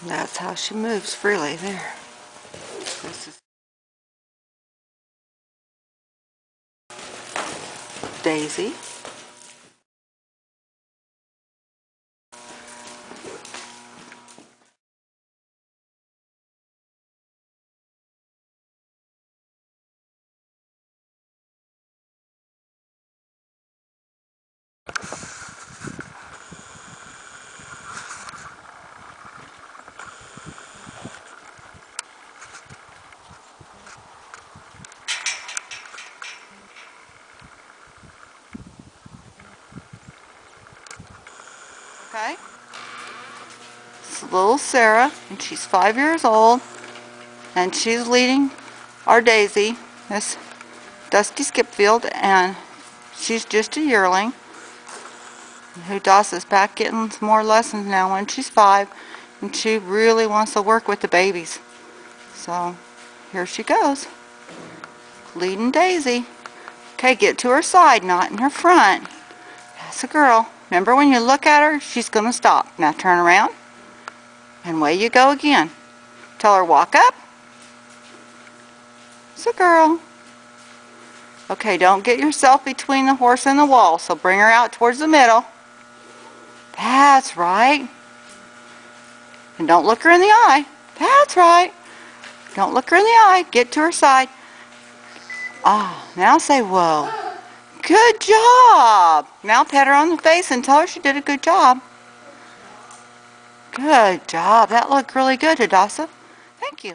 And that's how she moves freely there. This is Daisy. Okay. It's little Sarah, and she's 5 years old, and she's leading our Daisy, Miss Dusty Skipfield, and she's just a yearling. Hudas is back getting some more lessons now when she's 5, and she really wants to work with the babies. So here she goes, leading Daisy. Okay, get to her side, not in her front. That's a girl. Remember, when you look at her, she's going to stop. Now turn around, and away you go again. Tell her, walk up. It's a girl. Okay, don't get yourself between the horse and the wall, so bring her out towards the middle. That's right. And don't look her in the eye. That's right. Don't look her in the eye. Get to her side. Oh, now say, whoa. Good job! Now pat her on the face and tell her she did a good job. Good job. That looked really good, Hadassah. Thank you.